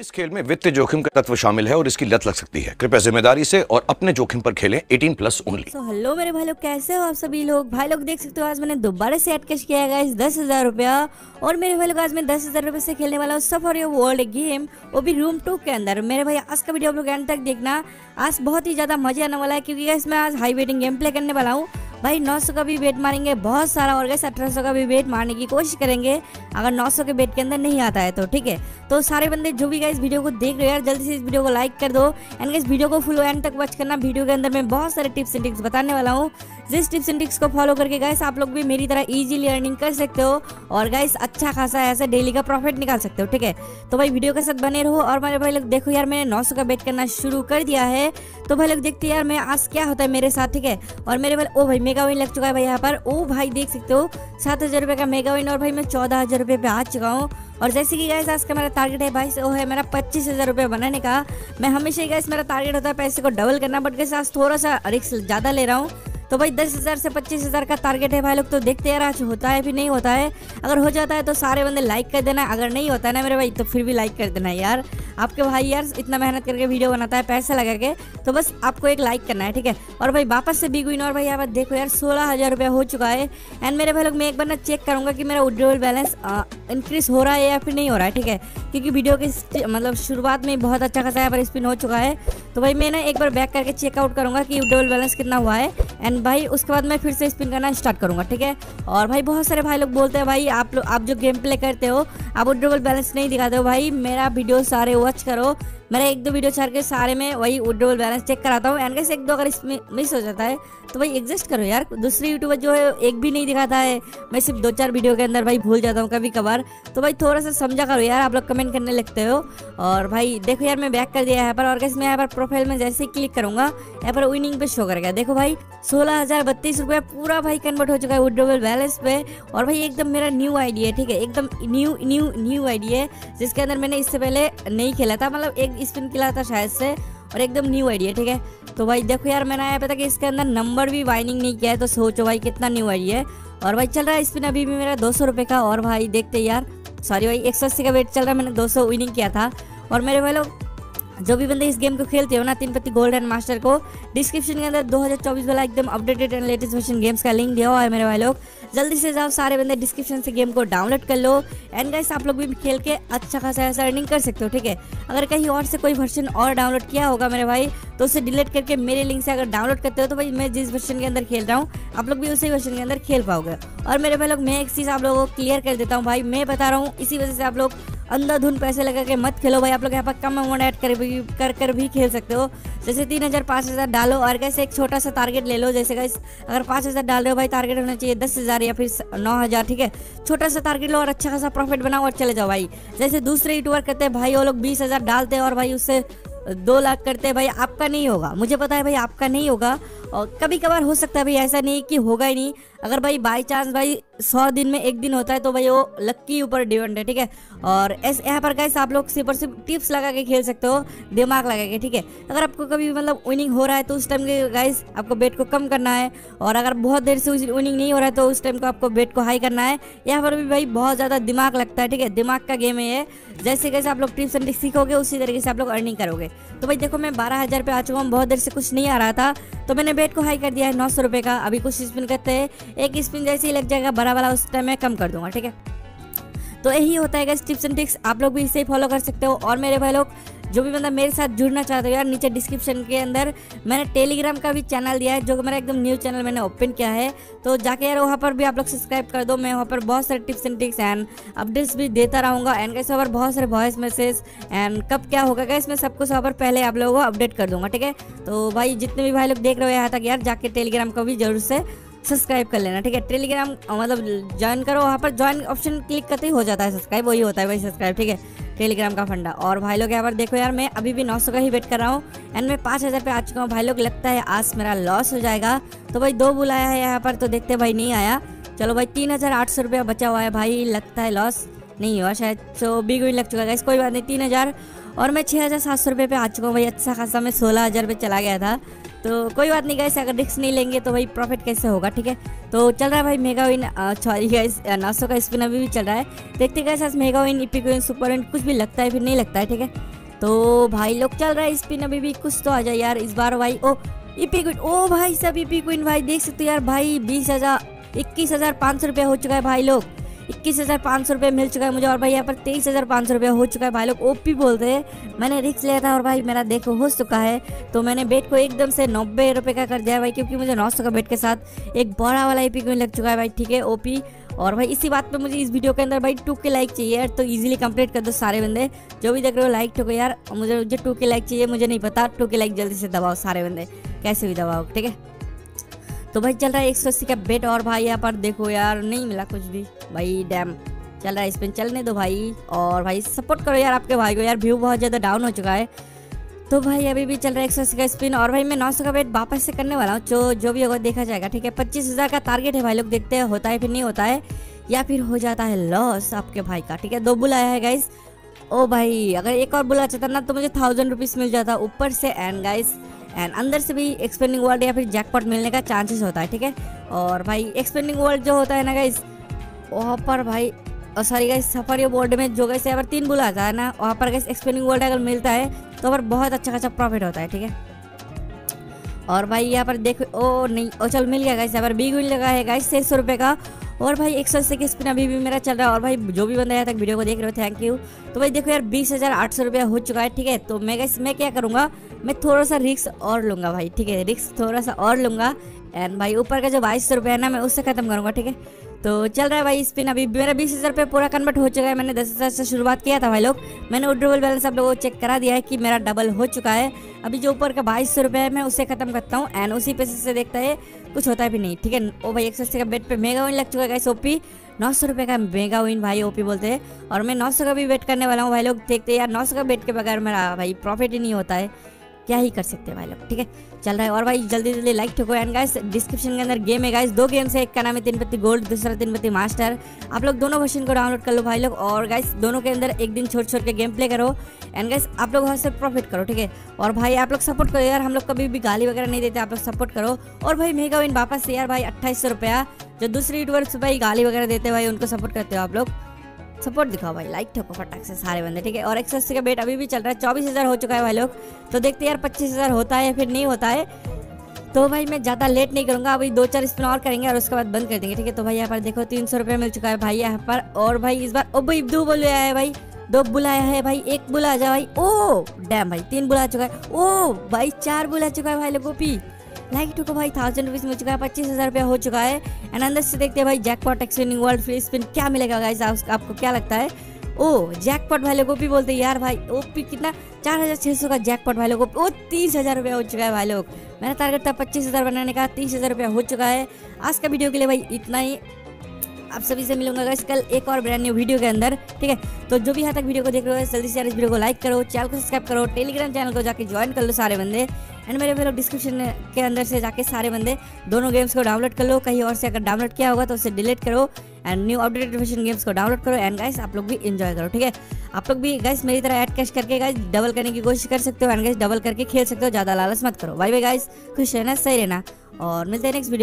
इस खेल में वित्तीय जोखिम का तत्व शामिल है और इसकी लत लग सकती है। कृपया जिम्मेदारी से और अपने जोखिम पर खेलें। 18+ ओनली। तो हेलो मेरे भाई लोग, कैसे हो आप सभी लोग। भाई लोग देख सकते हो आज मैंने दोबारा से ऐड कैश किया है 10,000 रुपया। और मेरे भाई लोग आज मैं 10,000 रुपये से खेलने वाला हूँ सफर योर वर्ल्ड गेम, वो भी रूम 2 के अंदर। मेरे भाई आज का वीडियो आप लोग एंड तक देखना, आज बहुत ही ज्यादा मजा आने वाला है क्योंकि इसमें आज हाई वेटिंग गेम प्ले करने वाला हूँ। भाई 900 का भी बेट मारेंगे बहुत सारा, और गैस 1800 का भी बेट मारने की कोशिश करेंगे अगर 900 के बेट के अंदर नहीं आता है तो। ठीक है, तो सारे बंदे जो भी गाइस वीडियो को देख रहे हो यार, जल्दी से इस वीडियो को लाइक कर दो एंड गाइस वीडियो को फुल एंड तक वॉच करना। वीडियो के अंदर मैं बहुत सारे टिप्स एंड ट्रिक्स बताने वाला हूँ, जिस टिप्स एंड ट्रिक्स को फॉलो करके गाइस आप लोग भी मेरी तरह ईजिली अर्निंग कर सकते हो और गाइस अच्छा खासा ऐसा डेली का प्रॉफिट निकाल सकते हो। ठीक है, तो भाई वीडियो के साथ बने रहो। और मेरे भाई लोग देखो यार, मैंने 900 का बेट करना शुरू कर दिया है, तो भाई लोग देखते यार मैं आज क्या होता है मेरे साथ। ठीक है, और मेरे भाई ओ भाई मेगा विन लग चुका है भाई यहाँ पर। ओ भाई देख सकते हो 7,000 रुपये का मेगा विन, और भाई मैं 14,000 रुपये पे आ चुका हूँ। और जैसे कि गाइस आज का मेरा टारगेट है भाई, वो है मेरा 25,000 रुपये बनाने का। मैं हमेशा गाइस मेरा टारगेट होता है पैसे को डबल करना, बट गाइस आज थोड़ा सा रिस्क ज़्यादा ले रहा हूँ। तो भाई 10,000 से 25,000 का टारगेट है भाई लोग, तो देखते हैं आज होता है फिर नहीं होता है। अगर हो जाता है तो सारे बंदे लाइक कर देना, अगर नहीं होता है ना मेरे भाई तो फिर भी लाइक कर देना यार। आपके भाई यार इतना मेहनत करके वीडियो बनाता है पैसा लगा के, तो बस आपको एक लाइक करना है। ठीक है, और भाई वापस से बिग विन। और भाई यहाँ पर देखो यार 16,000 रुपया हो चुका है। एंड मेरे भाई लोग मैं एक बार ना चेक करूँगा कि मेरा विड्रॉल बैलेंस इंक्रीज़ हो रहा है या फिर नहीं हो रहा है। ठीक है, क्योंकि वीडियो की मतलब शुरुआत में बहुत अच्छा खासा यहाँ पर स्पिन हो चुका है, तो भाई मैं ना एक बार बैक करके चेकआउट करूँगा कि विड्रॉल बैलेंस कितना हुआ है। एंड भाई उसके बाद मैं फिर से स्पिन करना स्टार्ट करूँगा। ठीक है, और भाई बहुत सारे भाई लोग बोलते हैं भाई आप लोग आप जो गेम प्ले करते हो आप विड्रॉल बैलेंस नहीं दिखाते हो। भाई मेरा वीडियो सारे वॉच करो, मेरा 1-2 वीडियो छाड़ के सारे में वही विड्रॉल बैलेंस चेक कराता हूँ। एंड गाइस 1-2 अगर इसमें मिस हो जाता है तो भाई एडजस्ट करो यार, दूसरे यूट्यूबर जो है एक भी नहीं दिखाता है, मैं सिर्फ 2-4 वीडियो के अंदर भाई भूल जाता हूँ कभी कभार। तो भाई थोड़ा सा समझा करो यार, आप लोग कमेंट करने लगते हो। और भाई देखो यार मैं बैक कर दिया यहाँ पर, और गाइस मैं यहाँ पर प्रोफाइल में जैसे ही क्लिक करूँगा यहाँ पर विनिंग पे शो करेगा। देखो भाई 16,032 रुपया पूरा भाई कन्वर्ट हो चुका है विड्रॉल बैलेंस पे, और भाई एकदम मेरा न्यू आईडी है। ठीक है, एकदम न्यू न्यू न्यू आईडी है जिसके अंदर मैंने इससे पहले नहीं खेला था, मतलब एक स्पिन किया था शायद से, और एकदम न्यू आइडिया। ठीक है, तो भाई देखो यार मैंने यहाँ पता कि इसके अंदर नंबर भी वाइनिंग नहीं किया है, तो सोचो भाई कितना न्यू आइडिया है। और भाई चल रहा है स्पिन अभी भी मेरा 200 रुपये का, और भाई देखते यार सॉरी भाई 180 का वेट चल रहा है, मैंने 200 विनिंग किया था। और मेरे भाई लोग जो भी बंदे इस गेम को खेलते हो ना Teen Patti gold and master को, डिस्क्रिप्शन के अंदर 2024 वाला एकदम updated and latest version games का लिंक दिया हुआ है। मेरे भाई लोग जल्दी से जाओ सारे बंदे डिस्क्रिप्शन से गेम को डाउनलोड कर लो, एंड गाइस आप लोग भी खेल के अच्छा खासा ऐसा अर्निंग कर सकते हो। ठीक है, अगर कहीं और से कोई वर्जन और डाउनलोड किया होगा मेरे भाई तो उसे डिलीट करके मेरे लिंक से अगर डाउनलोड करते हो तो भाई मैं जिस वर्जन के अंदर खेल रहा हूँ आप लोग भी उसी वर्जन के अंदर खेल पाओगे। और मेरे भाई लोग मैं एक चीज़ आप लोगों को क्लियर कर देता हूँ भाई, मैं बता रहा हूँ इसी वजह से आप लोग अंधाधुन पैसे लगा के मत खेलो भाई। आप लोग यहाँ पर कम अमाउंट ऐड कर भी खेल सकते हो, जैसे 3,000 5,000 डालो, और कैसे एक छोटा सा टारगेट ले लो। जैसे गाइस अगर 5,000 डाल रहे हो भाई टारगेट होना चाहिए 10,000 या फिर 9,000। ठीक है, छोटा सा टारगेट लो और अच्छा खासा प्रॉफिट बनाओ और चले जाओ भाई। जैसे दूसरे यूट्यूबर करते हैं भाई, वो लोग 20,000 डालते हैं और भाई उससे 2 लाख करते हैं। भाई आपका नहीं होगा, मुझे पता है भाई आपका नहीं होगा, और कभी कभार हो सकता है भाई, ऐसा नहीं कि होगा ही नहीं। अगर भाई बाई चांस भाई 100 दिन में एक दिन होता है तो भाई वो लक्की ऊपर डिपेंड है। ठीक है, और ऐसे यहाँ पर गाइस आप लोग सिर्फ और सिर्फ टिप्स लगा के खेल सकते हो, दिमाग लगा के। ठीक है, अगर आपको कभी मतलब विनिंग हो रहा है तो उस टाइम के गाइस आपको बेट को कम करना है, और अगर बहुत देर से विनिंग नहीं हो रहा है तो उस टाइम को आपको बेट को हाई करना है। यहाँ पर भी भाई बहुत ज़्यादा दिमाग लगता है। ठीक है, दिमाग का गेम है। जैसे कैसे आप लोग टिप्स एंड ट्रिक्स सीखोगे उसी तरीके से आप लोग अर्निंग करोगे। तो भाई देखो मैं 12,000 पे आ चुका हूँ, बहुत देर से कुछ नहीं आ रहा था तो मैंने बेट को हाई कर दिया है 900 रुपये का। अभी कुछ स्पिन करते हैं, एक स्पिन जैसे ही लग जाएगा बड़ा वाला उस टाइम मैं कम कर दूंगा। ठीक है, तो यही होता है गाइस टिप्स एंड ट्रिक्स, आप लोग भी इसे फॉलो कर सकते हो। और मेरे भाई लोग जो भी मतलब मेरे साथ जुड़ना चाहते हो यार, नीचे डिस्क्रिप्शन के अंदर मैंने टेलीग्राम का भी चैनल दिया है, जो मेरा एकदम न्यू चैनल मैंने ओपन किया है, तो जाके यार वहाँ पर भी आप लोग सब्सक्राइब कर दो। मैं वहाँ पर बहुत सारे tips and tricks and updates भी देता रहूँगा, एंड गाइस वहाँ पर बहुत सारे वॉइस मैसेज एंड कब क्या होगा गाइस मैं सब कुछ वहाँ पर पहले आप लोगों को अपडेट कर दूँगा। ठीक है, तो भाई जितने भी भाई लोग देख रहे हो यहाँ तक यार, जाके टेलीग्राम को भी जरूर से सब्सक्राइब कर लेना। ठीक है, टेलीग्राम मतलब ज्वाइन करो, वहाँ पर ज्वाइन ऑप्शन क्लिक करते ही हो जाता है सब्सक्राइब, वही होता है भाई सब्सक्राइब। ठीक है, टेलीग्राम का फंडा। और भाई लोग यहाँ पर देखो यार मैं अभी भी 900 का ही वेट कर रहा हूँ, एंड मैं 5,000 पे आ चुका हूँ। भाई लोग लगता है आज मेरा लॉस हो जाएगा, तो भाई 2 बुलाया है यहाँ पर, तो देखते भाई नहीं आया। चलो भाई 3,800 रुपया बचा हुआ है भाई, लगता है लॉस नहीं हुआ शायद, तो बिग विन लग चुका है। कोई बात नहीं, 3,000, और मैं 6,700 रुपये पे आ चुका हूँ भाई, अच्छा खासा। मैं 16,000 पे चला गया था तो कोई बात नहीं गाइस, अगर रिस्क नहीं लेंगे तो भाई प्रॉफिट कैसे होगा, ठीक है। तो चल रहा है भाई मेगा विन, सॉरी गाइस 900 का स्पिन अभी भी चल रहा है। देखते गाइस आज mega win, epic win, super win कुछ भी लगता है फिर नहीं लगता है, ठीक है। तो भाई लोग चल रहा है स्पिन, अभी भी कुछ तो आ जाए यार इस बार भाई। ओ इपिक विन, ओ भाई सब इपिक विन भाई, देख सकते हो यार भाई 21,500 रुपये हो चुका है भाई लोग, 21,500 रुपये मिल चुका है मुझे। और भाई यहाँ पर 23,500 रुपये हो चुका है भाई लोग, ओपी बोलते हैं। मैंने रिस्क लिया था और भाई मेरा देखो हो चुका है। तो मैंने बेट को एकदम से 90 रुपये का कर दिया भाई, क्योंकि मुझे 900 का बेट के साथ एक बड़ा वाला इपिक विन लग चुका है भाई, ठीक है ओपी। और भाई इसी बात पे मुझे इस वीडियो के अंदर भाई 2K लाइक चाहिए यार, तो इजीली कंप्लीट कर दो सारे बंदे जो भी देख रहे हो, लाइक ठोको यार। मुझे 2K लाइक चाहिए, मुझे नहीं पता, 2K लाइक जल्दी से दबाओ सारे बंदे, कैसे भी दबाओ, ठीक है। तो भाई चल रहा है 180 का बेट, और भाई यहाँ पर देखो यार नहीं मिला कुछ भी भाई, डैम चल रहा है स्पिन, चलने दो भाई। और भाई सपोर्ट करो यार आपके भाई को यार, व्यू बहुत ज़्यादा डाउन हो चुका है। तो भाई अभी भी चल रहा है 180 का स्पिन, और भाई मैं 900 का बेट वापस से करने वाला हूँ, जो भी होगा देखा जाएगा, ठीक है। 25,000 का टारगेट है भाई लोग, देखते हैं होता है फिर नहीं होता है, या फिर हो जाता है लॉस आपके भाई का, ठीक है। 2 बुल आया है गाइस। ओ भाई अगर एक और बुल आ जाता ना तो मुझे 1000 रुपीज़ मिल जाता ऊपर से, एंड गाइस एंड अंदर से भी एक्सपेंडिंग वर्ल्ड या फिर जैकपॉट मिलने का चांसेस होता है, ठीक है। और भाई एक्सपेंडिंग वर्ल्ड जो होता है ना गाइस, वहाँ पर भाई सॉरी गाइस सफारी बोर्ड में जो गाइस अगर 3 बुल आता है ना, वहाँ पर गाइस एक्सपेंडिंग वर्ल्ड अगर मिलता है तो पर बहुत अच्छा खासा प्रॉफिट होता है, ठीक है। और भाई यहाँ पर देखो, ओ नहीं, ओ चल मिल गया गाइस। यहाँ पर बिग विन लगा है गाइस 600 रुपये का, और भाई 180 का स्पिन अभी भी मेरा चल रहा है। और भाई जो भी बंदा यहाँ तक वीडियो को देख रहे हो थैंक यू। तो भाई देखो यार 20,800 रुपया हो चुका है, ठीक है। तो मैं गाइस मैं क्या करूँगा, मैं थोड़ा सा रिस्क और लूँगा भाई, ठीक है, रिस्क थोड़ा सा और लूँगा। एंड भाई ऊपर का जो 2200 रुपये है ना, मैं उससे ख़त्म करूँगा, ठीक है। तो चल रहा है भाई स्पिन, अभी मेरा 20,000 रुपये पूरा कन्वर्ट हो चुका है। मैंने 10,000 से शुरुआत किया था भाई लोग, मैंने विड्रॉल बैलेंस आप लोगों को चेक करा दिया है कि मेरा डबल हो चुका है। अभी जो ऊपर का 2200 रुपये है मैं उसे ख़त्म करता हूँ, एंड उसी पैसे से देखता है कुछ होता है भी नहीं, ठीक है। ओ भाई 180 का बेट पे मेगा विन लग चुका है गाइस, ओपी 900 रुपये का मेगा विन भाई, ओपी बोलते हैं। और मैं 900 का भी बेट करने वाला हूँ भाई लोग, देखते हैं यार 900 का बेट के बगैर मेरा भाई प्रॉफिट ही नहीं होता है, क्या ही कर सकते हैं भाई लोग, ठीक है। चल रहा है, और भाई जल्दी जल्दी लाइक ठोको। एंड गाइस डिस्क्रिप्शन के अंदर गेम है गाइस, 2 गेम्स है, एक का नाम है टीन पत्ती गोल्ड, दूसरा टीन पत्ती मास्टर। आप लोग दोनों वर्जन को डाउनलोड कर लो भाई लोग, और गाइस दोनों के अंदर एक दिन छोड़ छोड़ के गेम प्ले करो। एंड गाइस आप लोग वहाँ से प्रॉफिट करो, ठीक है। और भाई आप लोग सपोर्ट करो यार, हम लोग कभी भी गाली वगैरह नहीं देते, आप लोग सपोर्ट करो। और भाई मेगा विन वापस से यार भाई 2800 रुपया, जो दूसरे यूट्यूबर्स भाई गाली वगैरह देते भाई उनको सपोर्ट करते हो आप लोग, सपोर्ट दिखाओ भाई, लाइक ठोको फटाक से सारे बंदे, ठीक है। और 180 का बेट अभी भी चल रहा है, 24,000 हो चुका है भाई लोग। तो देखते हैं यार 25,000 होता है या फिर नहीं होता है। तो भाई मैं ज़्यादा लेट नहीं करूँगा, अभी 2-4 स्पिन और करेंगे और उसके बाद बंद कर देंगे, ठीक है। तो भाई यहाँ पर देखो 300 रुपये मिल चुका है भाई यहाँ पर। और भाई इस बार ओ भाई 2 बुल आया है भाई, 2 बुल आया है भाई, 1 बुल आ जा भाई। ओ डैम भाई 3 बुल आ चुका है, ओ भाई 4 बुल आ चुका है भाई लोगों की, लाइक टू को भाई 1000 रुपीज़ मिल चुका है, 25,000 रुपया हो चुका है। एंड अंदर से देखते हैं भाई jackpot, expanding world, free spin क्या मिलेगा गाइस, आपको क्या लगता है। ओ जैकपॉट भाई लोग ओपी बोलते हैं यार भाई, ओपी कितना 4600 का जैकपॉट भाई लोग, ओ 30,000 रुपया हो चुका है भाई लोग। मेरा टारगेट था 25,000 बनाने का, 30,000 रुपया हो चुका है। आज का वीडियो के लिए भाई इतना ही, आप सभी से मिलूंगा गाइस कल एक और ब्रांड न्यू वीडियो के अंदर, ठीक है। तो जो भी यहाँ तक वीडियो को देख रहे हो जल्दी से यार इस वीडियो को लाइक करो, चैनल को सब्सक्राइब करो, टेलीग्राम चैनल को जाके ज्वाइन कर लो सारे बंदे। एंड मेरे फिर डिस्क्रिप्शन के अंदर से जाके सारे बंदे दोनों गेम्स को डाउनलोड कर लो, कहीं और से अगर डाउनलोड किया होगा तो उसे डिलीट करो। And new updated version games को डाउनलोड करो, एंड गाइस आप लोग भी एंजॉय करो, ठीक है। आप लोग भी गाइस मेरी तरह ऐड कैश करके गाइस डबल करने की कोशिश कर सकते हो, एंड गाइस डबल करके खेल सकते हो, ज़्यादा लालच मत करो। बाय बाय गाइस, खुश रहना, सही रहना, और मिलते हैं नेक्स्ट वीडियो।